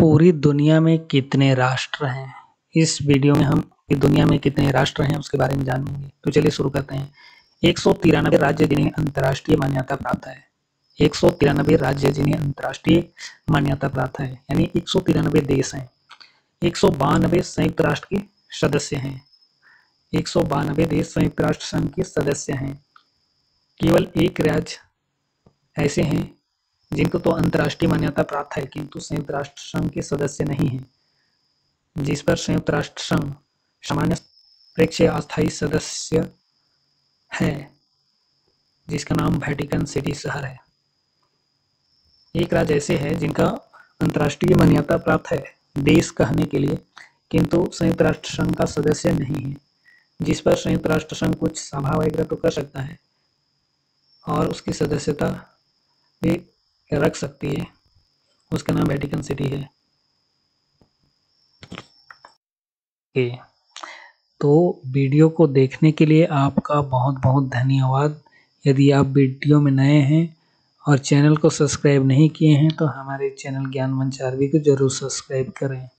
पूरी दुनिया में कितने राष्ट्र हैं। इस वीडियो में हम दुनिया में कितने राष्ट्र हैं उसके बारे में जानेंगे। तो चलिए शुरू करते हैं। 193 राज्य जिन्हें अंतर्राष्ट्रीय मान्यता प्राप्त है। 193 राज्य जिन्हें अंतर्राष्ट्रीय मान्यता प्राप्त है, यानी 193 देश हैं। 192 संयुक्त राष्ट्र के सदस्य हैं। 192 देश संयुक्त राष्ट्र संघ के सदस्य हैं। केवल एक राज्य ऐसे हैं जिनको तो अंतर्राष्ट्रीय मान्यता प्राप्त है किंतु संयुक्त राष्ट्र संघ के सदस्य नहीं हैं, जिस पर संयुक्त राष्ट्र संघ सामान्य प्रेक्ष अस्थायी सदस्य है, जिसका नाम वेटिकन सिटी शहर है। एक राज्य ऐसे है जिनका अंतर्राष्ट्रीय मान्यता प्राप्त है देश कहने के लिए किंतु संयुक्त राष्ट्र संघ का सदस्य नहीं है, जिस पर संयुक्त राष्ट्र संघ कुछ सभा वगैरह तो कर सकता है और उसकी सदस्यता भी रख सकती है। उसका नाम वेटिकन सिटी है। तो वीडियो को देखने के लिए आपका बहुत बहुत धन्यवाद। यदि आप वीडियो में नए हैं और चैनल को सब्सक्राइब नहीं किए हैं तो हमारे चैनल ज्ञान मंच आरबी को जरूर सब्सक्राइब करें।